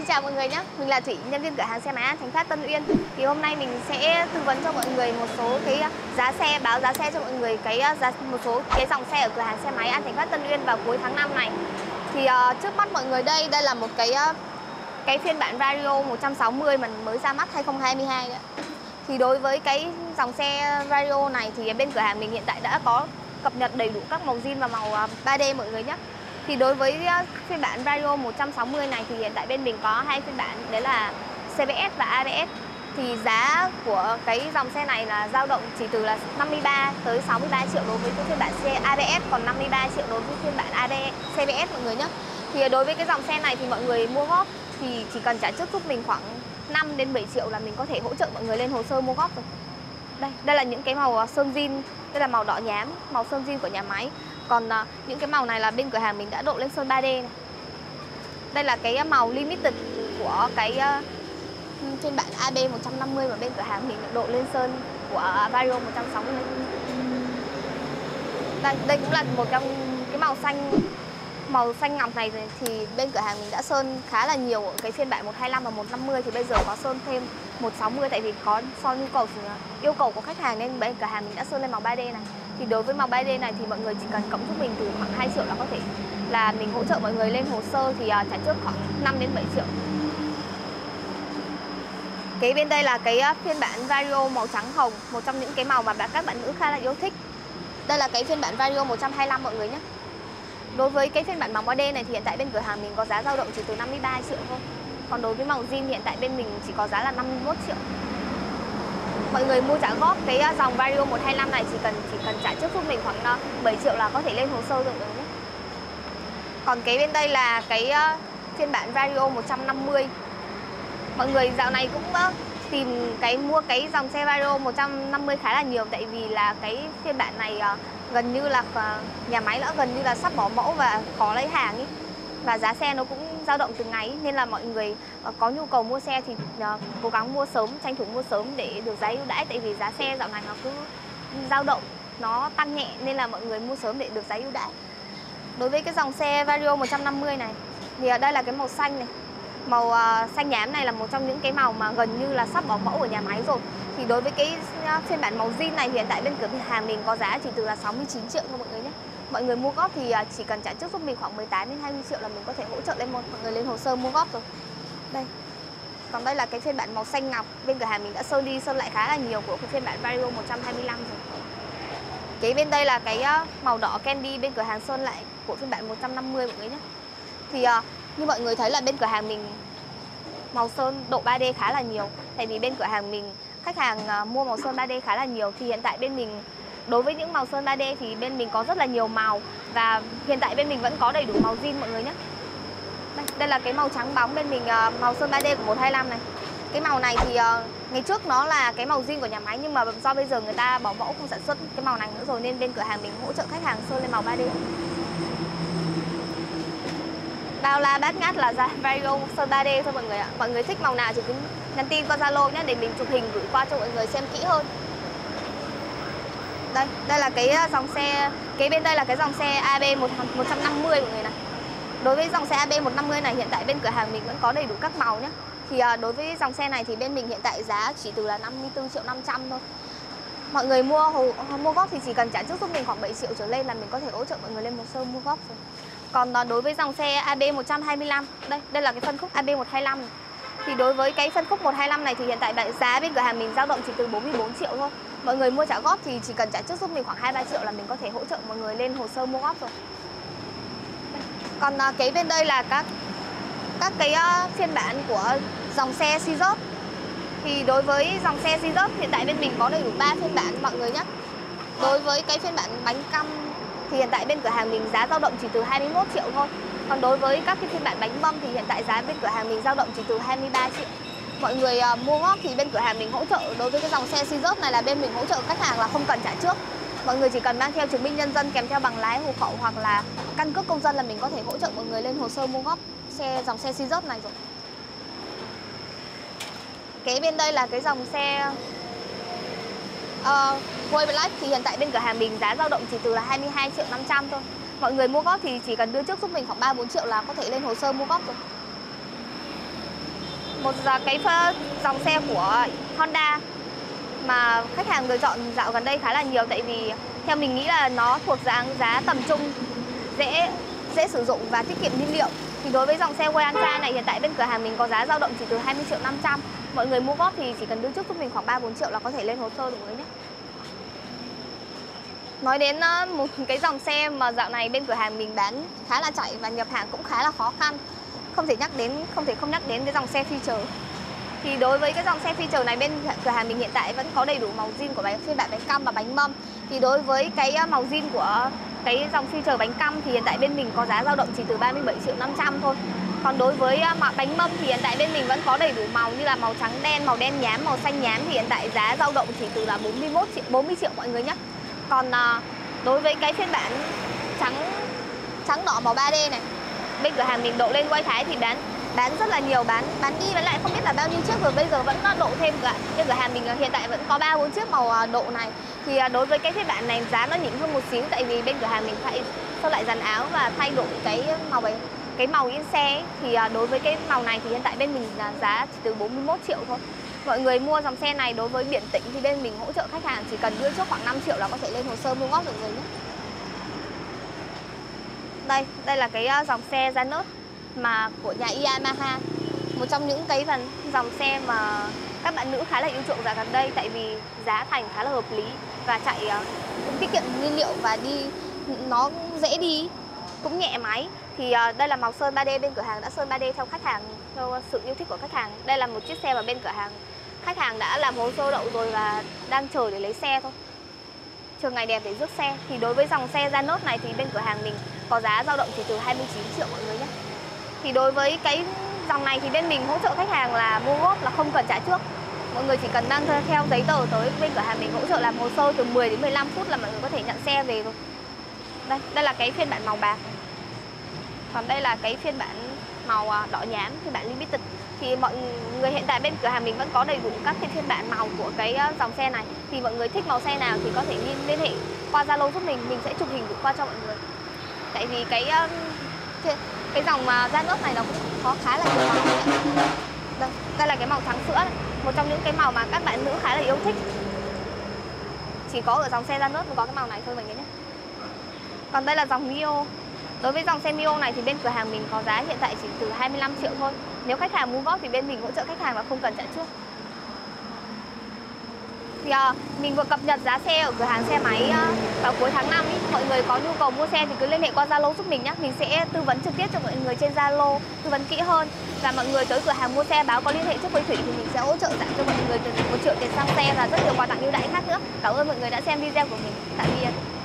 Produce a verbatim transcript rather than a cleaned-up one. Xin chào mọi người nhé, mình là Thủy, nhân viên cửa hàng xe máy An Thành Phát Tân Uyên. Thì hôm nay mình sẽ tư vấn cho mọi người một số cái giá xe, báo giá xe cho mọi người cái giá, một số cái dòng xe ở cửa hàng xe máy An Thành Phát Tân Uyên vào cuối tháng năm này. Thì uh, trước mắt mọi người đây, đây là một cái uh, cái phiên bản Vario một trăm sáu mươi mà mới ra mắt hai không hai hai đấy. Thì đối với cái dòng xe Vario này thì bên cửa hàng mình hiện tại đã có cập nhật đầy đủ các màu zin và màu ba D mọi người nhé. Thì đối với phiên bản Vario một trăm sáu mươi này thì hiện tại bên mình có hai phiên bản, đấy là xê vê ét và a bê ét. Thì giá của cái dòng xe này là dao động chỉ từ là năm mươi ba tới sáu mươi ba triệu đối với cái phiên bản xe a bê ét, còn năm mươi ba triệu đối với phiên bản a bê ét xê vê ét mọi người nhé. Thì đối với cái dòng xe này thì mọi người mua góp thì chỉ cần trả trước giúp mình khoảng năm đến bảy triệu là mình có thể hỗ trợ mọi người lên hồ sơ mua góp rồi. Đây, đây là những cái màu sơn zin, đây là màu đỏ nhám, màu sơn zin của nhà máy. Còn uh, những cái màu này là bên cửa hàng mình đã độ lên sơn ba D này. Đây là cái màu limited của cái uh, phiên bản a bê một trăm năm mươi mà bên cửa hàng mình đã độ lên sơn của Vario một trăm sáu mươi. Đây, đây cũng là một trong cái màu xanh, màu xanh ngọc này thì bên cửa hàng mình đã sơn khá là nhiều ở cái phiên bản một hai lăm và một trăm năm mươi, thì bây giờ có sơn thêm một trăm sáu mươi tại vì có so nhu cầu yêu cầu của khách hàng nên bên cửa hàng mình đã sơn lên màu ba D này. Thì đối với màu ba D này thì mọi người chỉ cần cộng giúp mình từ khoảng hai triệu là có thể là mình hỗ trợ mọi người lên hồ sơ, thì trả trước khoảng năm đến bảy triệu. Cái bên đây là cái phiên bản Vario màu trắng hồng, một trong những cái màu mà các bạn nữ khá là yêu thích. Đây là cái phiên bản Vario một trăm hai mươi lăm mọi người nhé. Đối với cái phiên bản màu ba D này thì hiện tại bên cửa hàng mình có giá dao động chỉ từ năm mươi ba triệu thôi. Còn đối với màu zin hiện tại bên mình chỉ có giá là năm mươi mốt triệu. Mọi người mua trả góp cái dòng Vario một hai lăm này chỉ cần chỉ cần trả trước giúp mình khoảng bảy triệu là có thể lên hồ sơ được rồi nhé. Còn cái bên đây là cái phiên bản Vario một trăm năm mươi. Mọi người dạo này cũng tìm cái mua cái dòng xe Vario một trăm năm mươi khá là nhiều, tại vì là cái phiên bản này gần như là nhà máy đã gần như là sắp bỏ mẫu và khó lấy hàng ý. Và giá xe nó cũng dao động từng ngày ý. Nên là mọi người có nhu cầu mua xe thì cố gắng mua sớm, tranh thủ mua sớm để được giá ưu đãi, tại vì giá xe dạo này nó cứ dao động, nó tăng nhẹ nên là mọi người mua sớm để được giá ưu đãi. Đối với cái dòng xe Vario một trăm năm mươi này thì đây là cái màu xanh này. Màu xanh nhám này là một trong những cái màu mà gần như là sắp bỏ mẫu ở nhà máy rồi. Thì đối với cái phiên bản màu zin này hiện tại bên cửa hàng mình có giá chỉ từ là sáu mươi chín triệu thôi mọi người nhé. Mọi người mua góp thì chỉ cần trả trước giúp mình khoảng mười tám đến hai mươi triệu là mình có thể hỗ trợ lên một mọi người lên hồ sơ mua góp rồi. Đây. Còn đây là cái phiên bản màu xanh ngọc, bên cửa hàng mình đã sơn đi sơn lại khá là nhiều của cái phiên bản Vario một trăm hai mươi lăm rồi. Cái bên đây là cái màu đỏ candy, bên cửa hàng sơn lại của phiên bản một trăm năm mươi mọi người nhé. Thì như mọi người thấy là bên cửa hàng mình màu sơn độ ba D khá là nhiều, tại vì bên cửa hàng mình khách hàng mua màu sơn ba D khá là nhiều. Thì hiện tại bên mình đối với những màu sơn ba D thì bên mình có rất là nhiều màu, và hiện tại bên mình vẫn có đầy đủ màu zin mọi người nhé. Đây, đây là cái màu trắng bóng bên mình, màu sơn ba D của một hai lăm này. Cái màu này thì ngày trước nó là cái màu zin của nhà máy, nhưng mà do bây giờ người ta bỏ mẫu không sản xuất cái màu này nữa rồi nên bên cửa hàng mình hỗ trợ khách hàng sơn lên màu ba D. Bao la bát ngát là Vario sơn ba D thôi mọi người ạ. Mọi người thích màu nào thì cứ nhắn tin qua Zalo nhé, để mình chụp hình gửi qua cho mọi người xem kỹ hơn. Đây, đây là cái dòng xe, cái bên đây là cái dòng xe a bê một trăm năm mươi mọi người này. Đối với dòng xe a bê một trăm năm mươi này hiện tại bên cửa hàng mình vẫn có đầy đủ các màu nhé. Thì đối với dòng xe này thì bên mình hiện tại giá chỉ từ là năm mươi tư triệu năm trăm thôi. Mọi người mua mua góp thì chỉ cần trả trước giúp mình khoảng bảy triệu trở lên là mình có thể hỗ trợ mọi người lên một sơ mua góp rồi. Còn đối với dòng xe a bê một trăm hai mươi lăm, đây đây là cái phân khúc a bê một trăm hai mươi lăm. Thì đối với cái phân khúc một trăm hai mươi lăm này thì hiện tại giá bên cửa hàng mình dao động chỉ từ bốn mươi bốn triệu thôi. Mọi người mua trả góp thì chỉ cần trả trước giúp mình khoảng hai ba triệu là mình có thể hỗ trợ mọi người lên hồ sơ mua góp rồi. Còn cái bên đây là các các cái phiên bản của dòng xe Sirius. Thì đối với dòng xe Sirius hiện tại bên mình có đầy đủ ba phiên bản mọi người nhé. Đối với cái phiên bản bánh căm thì hiện tại bên cửa hàng mình giá dao động chỉ từ hai mươi mốt triệu thôi. Còn đối với các cái phiên bản bánh băm thì hiện tại giá bên cửa hàng mình dao động chỉ từ hai mươi ba triệu. Mọi người uh, mua góp thì bên cửa hàng mình hỗ trợ đối với cái dòng xe Sirius này là bên mình hỗ trợ khách hàng là không cần trả trước. Mọi người chỉ cần mang theo chứng minh nhân dân kèm theo bằng lái, hộ khẩu hoặc là căn cước công dân là mình có thể hỗ trợ mọi người lên hồ sơ mua góp xe dòng xe Sirius này rồi. Cái bên đây là cái dòng xe Uh, Wave Black thì hiện tại bên cửa hàng mình giá dao động chỉ từ là hai mươi hai triệu năm trăm thôi. Mọi người mua góp thì chỉ cần đưa trước giúp mình khoảng ba bốn triệu là có thể lên hồ sơ mua góp rồi. một cái dòng xe của Honda mà khách hàng lựa chọn dạo gần đây khá là nhiều, tại vì theo mình nghĩ là nó thuộc dạng giá tầm trung, dễ dễ sử dụng và tiết kiệm nhiên liệu. Thì đối với dòng xe Wave Alpha này, hiện tại bên cửa hàng mình có giá dao động chỉ từ hai mươi triệu năm trăm. Mọi người mua góp thì chỉ cần đứng trước giúp mình khoảng ba bốn triệu là có thể lên hồ sơ được mọi người nhé. Nói đến một cái dòng xe mà dạo này bên cửa hàng mình bán khá là chạy và nhập hàng cũng khá là khó khăn, không thể nhắc đến không thể không nhắc đến cái dòng xe Future. Thì đối với cái dòng xe Future này, bên cửa hàng mình hiện tại vẫn có đầy đủ màu zin của phiên bản bánh căm và bánh mâm. Thì đối với cái màu zin của cái dòng Future bánh căm thì hiện tại bên mình có giá dao động chỉ từ ba mươi bảy triệu năm trăm thôi. Còn đối với bánh mâm thì hiện tại bên mình vẫn có đầy đủ màu như là màu trắng đen, màu đen nhám, màu xanh nhám thì hiện tại giá dao động chỉ từ là bốn mươi mốt triệu, bốn mươi triệu mọi người nhé. Còn đối với cái phiên bản trắng trắng đỏ màu ba D này, bên cửa hàng mình độ lên quay thái thì bán bán rất là nhiều, bán bán đi bán lại không biết là bao nhiêu chiếc rồi, bây giờ vẫn độ thêm cả. Bên cửa hàng mình hiện tại vẫn có ba bốn chiếc màu độ này. Thì đối với cái phiên bản này giá nó nhỉnh hơn một xíu, tại vì bên cửa hàng mình phải sau lại dàn áo và thay đổi cái màu ấy, cái màu in xe ấy. Thì đối với cái màu này thì hiện tại bên mình là giá chỉ từ bốn mươi mốt triệu thôi. Mọi người mua dòng xe này, đối với biển tĩnh thì bên mình hỗ trợ khách hàng chỉ cần đưa trước khoảng năm triệu là có thể lên hồ sơ mua góp được rồi nhé. Đây, đây là cái dòng xe Janus mà của nhà Yamaha, một trong những cái dòng xe mà các bạn nữ khá là yêu chuộng dạo gần đây, tại vì giá thành khá là hợp lý và chạy cũng tiết kiệm nhiên liệu và đi nó dễ đi, cũng nhẹ máy. Thì đây là màu sơn ba D, bên cửa hàng đã sơn ba D theo khách hàng, theo sự yêu thích của khách hàng. Đây là một chiếc xe mà bên cửa hàng khách hàng đã làm hồ sơ đậu rồi và đang chờ để lấy xe thôi, chờ ngày đẹp để rước xe. Thì đối với dòng xe Janus này thì bên cửa hàng mình có giá dao động chỉ từ hai mươi chín triệu mọi người nhé. Thì đối với cái dòng này thì bên mình hỗ trợ khách hàng là mua góp là không cần trả trước. Mọi người chỉ cần mang theo giấy tờ tới bên cửa hàng mình hỗ trợ làm hồ sơ từ mười đến mười lăm phút là mọi người có thể nhận xe về rồi. Đây, đây là cái phiên bản màu bạc. Còn đây là cái phiên bản màu đỏ nhám, phiên bản limited. Thì mọi người hiện tại bên cửa hàng mình vẫn có đầy đủ các cái phiên bản màu của cái dòng xe này. Thì mọi người thích màu xe nào thì có thể liên hệ qua Zalo giúp mình, mình sẽ chụp hình gửi qua cho mọi người. Tại vì cái cái dòng Janus này nó cũng có khá là nhiều màu. Đây, đây là cái màu trắng sữa này, một trong những cái màu mà các bạn nữ khá là yêu thích. Chỉ có ở dòng xe Janus mới có cái màu này thôi mọi người nhé. Còn đây là dòng Mio. Đối với dòng xe Mio này thì bên cửa hàng mình có giá hiện tại chỉ từ hai mươi lăm triệu thôi. Nếu khách hàng mua góp thì bên mình hỗ trợ khách hàng và không cần trả trước. Thì à, mình vừa cập nhật giá xe ở cửa hàng xe máy à, vào cuối tháng năm ý. Mọi người có nhu cầu mua xe thì cứ liên hệ qua Zalo giúp mình nhé. Mình sẽ tư vấn trực tiếp cho mọi người trên Zalo, tư vấn kỹ hơn. Và mọi người tới cửa hàng mua xe báo có liên hệ trước với Thủy thì mình sẽ hỗ trợ giảm cho mọi người từ một triệu tiền xăng xe và rất nhiều quà tặng ưu đãi khác nữa. Cảm ơn mọi người đã xem video của mình. Tạm biệt.